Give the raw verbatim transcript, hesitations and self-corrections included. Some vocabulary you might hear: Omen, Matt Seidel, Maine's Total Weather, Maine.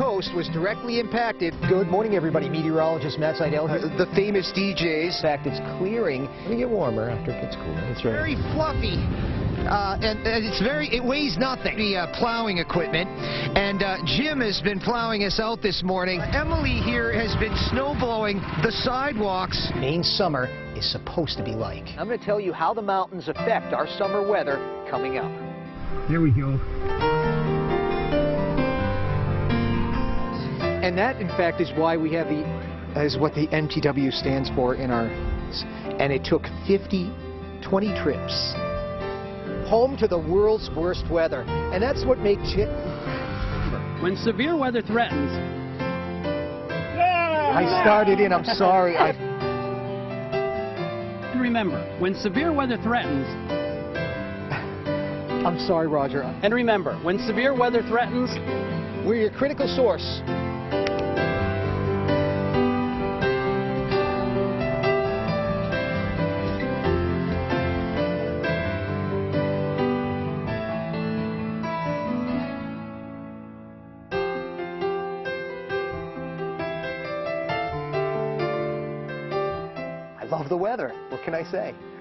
coast was directly impacted. Good morning, everybody. Meteorologist Matt Seidel here. Uh, the famous D Js. In fact, it's clearing. It'll get warmer after it gets cooler. That's right. Very fluffy. Uh, and, and it's very, it weighs nothing. The uh, plowing equipment, and uh, Jim has been plowing us out this morning. Emily here has been snow blowing the sidewalks. Maine summer is supposed to be like. I'm going to tell you how the mountains affect our summer weather coming up. Here we go. And that, in fact, is why we have the, is what the M T W stands for in our, and it took fifty, twenty trips home to the world's worst weather. And that's what makes it. When severe weather threatens. Yeah! I started in, I'm sorry. I... And remember, when severe weather threatens. I'm sorry, Roger. And remember, when severe weather threatens, we're your critical source. Love the weather. What can I say?